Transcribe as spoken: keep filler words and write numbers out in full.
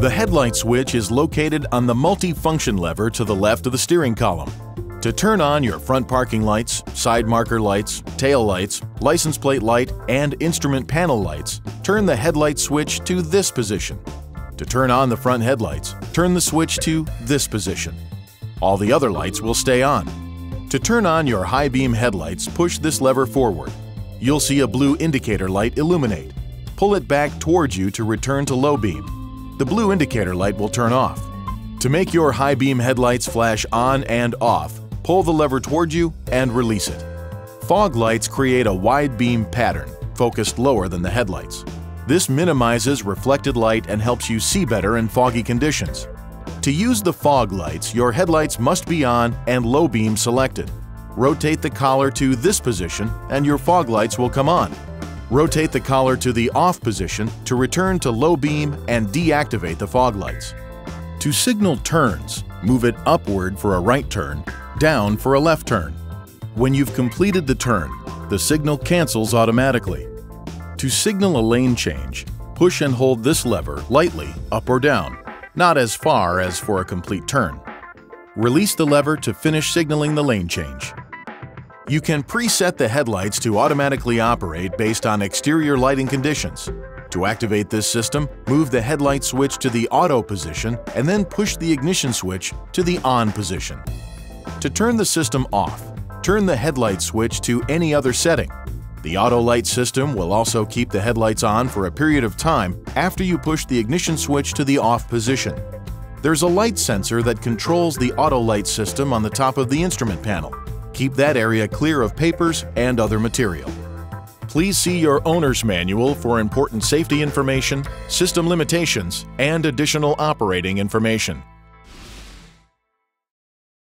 The headlight switch is located on the multi-function lever to the left of the steering column. To turn on your front parking lights, side marker lights, tail lights, license plate light, and instrument panel lights, turn the headlight switch to this position. To turn on the front headlights, turn the switch to this position. All the other lights will stay on. To turn on your high beam headlights, push this lever forward. You'll see a blue indicator light illuminate. Pull it back towards you to return to low beam. The blue indicator light will turn off. To make your high beam headlights flash on and off, pull the lever toward you and release it. Fog lights create a wide beam pattern, focused lower than the headlights. This minimizes reflected light and helps you see better in foggy conditions. To use the fog lights, your headlights must be on and low beam selected. Rotate the collar to this position and your fog lights will come on. Rotate the collar to the off position to return to low beam and deactivate the fog lights. To signal turns, move it upward for a right turn, down for a left turn. When you've completed the turn, the signal cancels automatically. To signal a lane change, push and hold this lever lightly up or down, not as far as for a complete turn. Release the lever to finish signaling the lane change. You can preset the headlights to automatically operate based on exterior lighting conditions. To activate this system, move the headlight switch to the auto position and then push the ignition switch to the on position. To turn the system off, turn the headlight switch to any other setting. The auto light system will also keep the headlights on for a period of time after you push the ignition switch to the off position. There's a light sensor that controls the auto light system on the top of the instrument panel. Keep that area clear of papers and other material. Please see your owner's manual for important safety information, system limitations, and additional operating information.